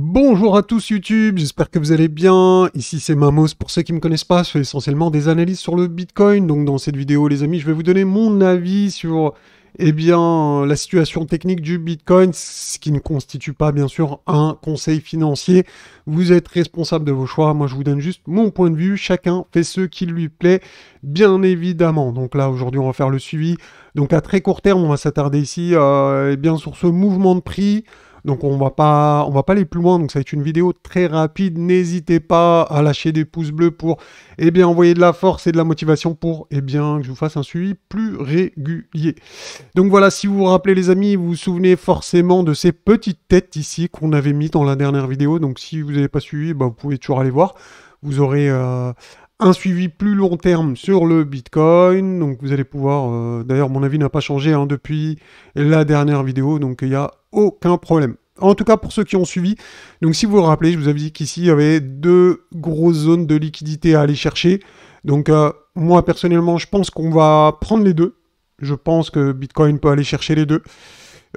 Bonjour à tous YouTube, j'espère que vous allez bien, ici c'est Mamos. Pour ceux qui ne me connaissent pas, je fais essentiellement des analyses sur le Bitcoin, donc dans cette vidéo les amis, je vais vous donner mon avis sur la situation technique du Bitcoin, ce qui ne constitue pas bien sûr un conseil financier. Vous êtes responsable de vos choix, moi je vous donne juste mon point de vue, chacun fait ce qui lui plaît, bien évidemment. Donc là aujourd'hui on va faire le suivi, donc à très court terme on va s'attarder ici sur ce mouvement de prix. Donc on va pas aller plus loin, donc ça va être une vidéo très rapide, n'hésitez pas à lâcher des pouces bleus pour envoyer de la force et de la motivation pour que je vous fasse un suivi plus régulier. Donc voilà, si vous vous rappelez les amis, vous vous souvenez forcément de ces petites têtes ici qu'on avait mis dans la dernière vidéo, donc si vous n'avez pas suivi, vous pouvez toujours aller voir, vous aurez un suivi plus long terme sur le Bitcoin, donc vous allez pouvoir, d'ailleurs mon avis n'a pas changé hein, depuis la dernière vidéo, donc il n'y a aucun problème. En tout cas pour ceux qui ont suivi, donc si vous vous rappelez, je vous avais dit qu'ici il y avait deux grosses zones de liquidité à aller chercher, donc moi personnellement je pense qu'on va prendre les deux, je pense que Bitcoin peut aller chercher les deux.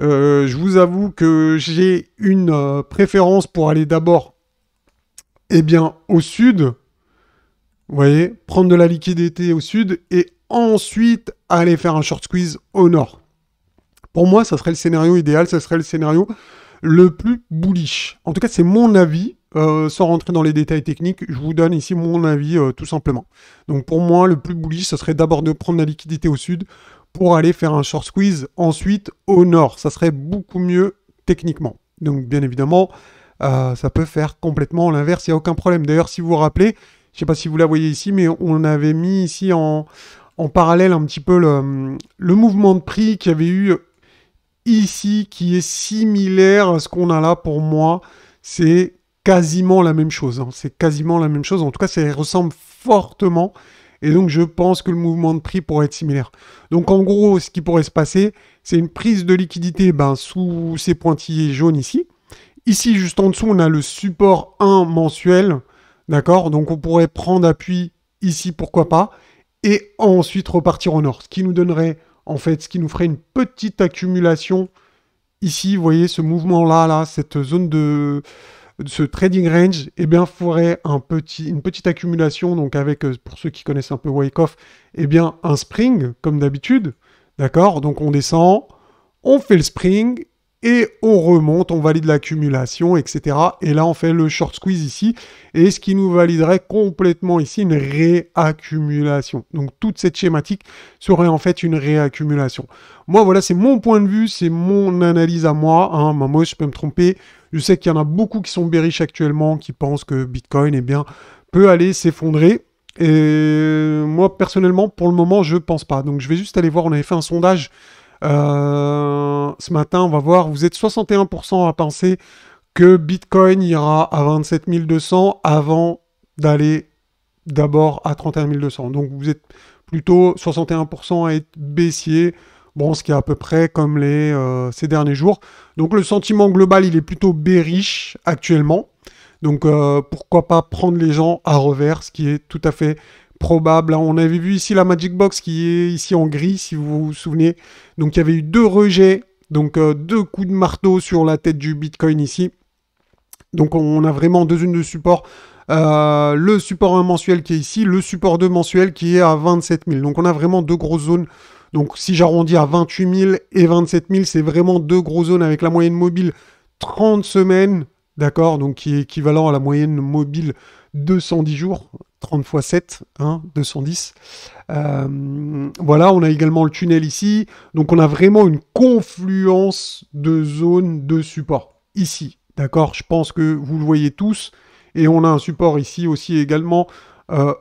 Je vous avoue que j'ai une préférence pour aller d'abord au sud. Vous voyez, prendre de la liquidité au sud et ensuite aller faire un short squeeze au nord. Pour moi, ça serait le scénario idéal, ça serait le scénario le plus bullish. En tout cas, c'est mon avis, sans rentrer dans les détails techniques, je vous donne ici mon avis tout simplement. Donc pour moi, le plus bullish, ça serait d'abord de prendre la liquidité au sud pour aller faire un short squeeze ensuite au nord. Ça serait beaucoup mieux techniquement. Donc bien évidemment, ça peut faire complètement l'inverse, il n'y a aucun problème. D'ailleurs, si vous vous rappelez, je ne sais pas si vous la voyez ici, mais on avait mis ici en parallèle un petit peu le mouvement de prix qu'il y avait eu ici, qui est similaire à ce qu'on a là. Pour moi, c'est quasiment la même chose. Hein. C'est quasiment la même chose. En tout cas, ça ressemble fortement. Et donc, je pense que le mouvement de prix pourrait être similaire. Donc, en gros, ce qui pourrait se passer, c'est une prise de liquidité sous ces pointillés jaunes ici. Ici, juste en dessous, on a le support 1 mensuel. D'accord, donc on pourrait prendre appui ici, pourquoi pas, et ensuite repartir au nord. Ce qui nous donnerait, en fait, ce qui nous ferait une petite accumulation ici. Vous voyez, ce mouvement-là, cette zone de ce trading range, ferait une petite accumulation. Donc avec, pour ceux qui connaissent un peu Wyckoff, un spring, comme d'habitude. D'accord, donc on descend, on fait le spring, et on remonte, on valide l'accumulation, etc. Et là, on fait le short squeeze ici. Et ce qui nous validerait complètement ici, une réaccumulation. Donc, toute cette schématique serait en fait une réaccumulation. Moi, voilà, c'est mon point de vue, c'est mon analyse à moi. Hein. Moi, je peux me tromper. Je sais qu'il y en a beaucoup qui sont bearish actuellement, qui pensent que Bitcoin, peut aller s'effondrer. Et moi, personnellement, pour le moment, je ne pense pas. Donc, je vais juste aller voir. On avait fait un sondage ce matin, on va voir, vous êtes 61% à penser que Bitcoin ira à 27 200 avant d'aller d'abord à 31 200. Donc vous êtes plutôt 61% à être baissier, bon, ce qui est à peu près comme ces derniers jours. Donc le sentiment global, il est plutôt bearish actuellement. Donc pourquoi pas prendre les gens à revers, ce qui est tout à fait probable. On avait vu ici la Magic Box qui est ici en gris, si vous vous souvenez. Donc il y avait eu deux rejets, donc deux coups de marteau sur la tête du Bitcoin ici. Donc on a vraiment deux zones de support. Le support 1 mensuel qui est ici, le support 2 mensuel qui est à 27 000. Donc on a vraiment deux grosses zones. Donc si j'arrondis à 28 000 et 27 000, c'est vraiment deux grosses zones avec la moyenne mobile 30 semaines. D'accord, donc qui est équivalent à la moyenne mobile 210 jours, 30 x 7, hein, 210. Voilà, on a également le tunnel ici. Donc on a vraiment une confluence de zones de support ici. D'accord, je pense que vous le voyez tous. Et on a un support ici aussi également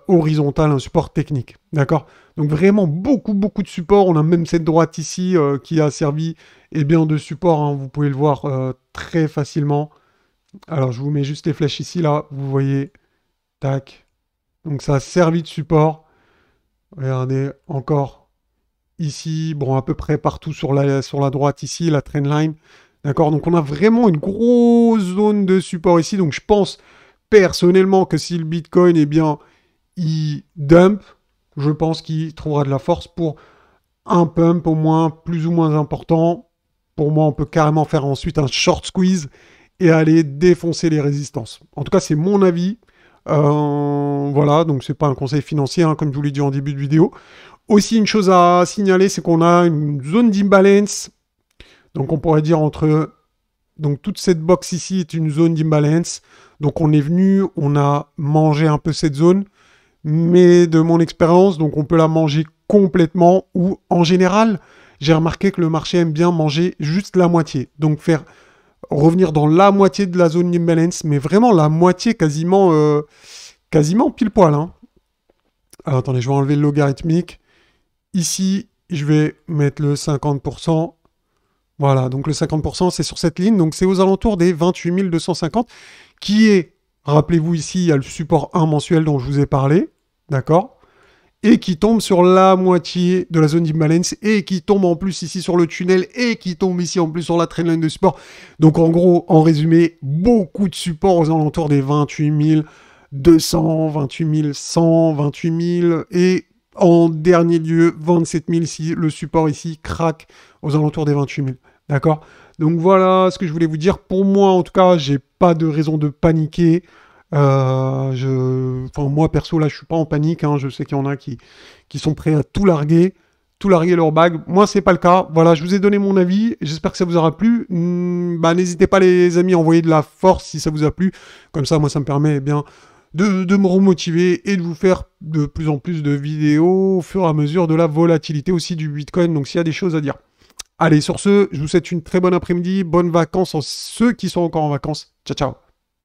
horizontal, un support technique. D'accord, donc vraiment beaucoup de supports. On a même cette droite ici qui a servi de support. Hein, vous pouvez le voir très facilement. Alors, je vous mets juste les flèches ici, là, vous voyez, tac. Donc, ça a servi de support. Regardez, encore ici, bon, à peu près partout sur la droite ici, la trend line. D'accord, donc on a vraiment une grosse zone de support ici. Donc, je pense personnellement que si le Bitcoin, il dump, je pense qu'il trouvera de la force pour un pump au moins, plus ou moins important. Pour moi, on peut carrément faire ensuite un short squeeze. et à aller défoncer les résistances. En tout cas, c'est mon avis. Voilà, donc c'est pas un conseil financier, hein, comme je vous l'ai dit en début de vidéo. Aussi, une chose à signaler, c'est qu'on a une zone d'imbalance. Donc on pourrait dire entre... Donc toute cette box ici est une zone d'imbalance. Donc on est venu, on a mangé un peu cette zone. Mais de mon expérience, donc on peut la manger complètement ou en général, j'ai remarqué que le marché aime bien manger juste la moitié. Donc faire revenir dans la moitié de la zone d'imbalance, mais vraiment la moitié quasiment, quasiment pile poil. Hein. Alors attendez, je vais enlever le logarithmique. Ici, je vais mettre le 50%. Voilà, donc le 50%, c'est sur cette ligne. Donc c'est aux alentours des 28 250 qui est, rappelez-vous ici, il y a le support 1 mensuel dont je vous ai parlé. D'accord ? Et qui tombe sur la moitié de la zone d'imbalance, et qui tombe en plus ici sur le tunnel, et qui tombe ici en plus sur la trendline de support. Donc en gros, en résumé, beaucoup de supports aux alentours des 28 200, 28 100, 28 000, et en dernier lieu, 27 000 si le support ici craque aux alentours des 28 000. D'accord ? Donc voilà ce que je voulais vous dire. Pour moi, en tout cas, j'ai pas de raison de paniquer. Enfin, moi perso là je suis pas en panique, hein. Je sais qu'il y en a qui sont prêts à tout larguer leur bague. Moi c'est pas le cas. Voilà, je vous ai donné mon avis, j'espère que ça vous aura plu. N'hésitez pas les amis à envoyer de la force si ça vous a plu, comme ça moi ça me permet eh bien de me remotiver et de vous faire de plus en plus de vidéos au fur et à mesure de la volatilité aussi du Bitcoin, donc s'il y a des choses à dire. Allez, sur ce, je vous souhaite une très bonne après-midi, bonnes vacances à ceux qui sont encore en vacances, ciao ciao.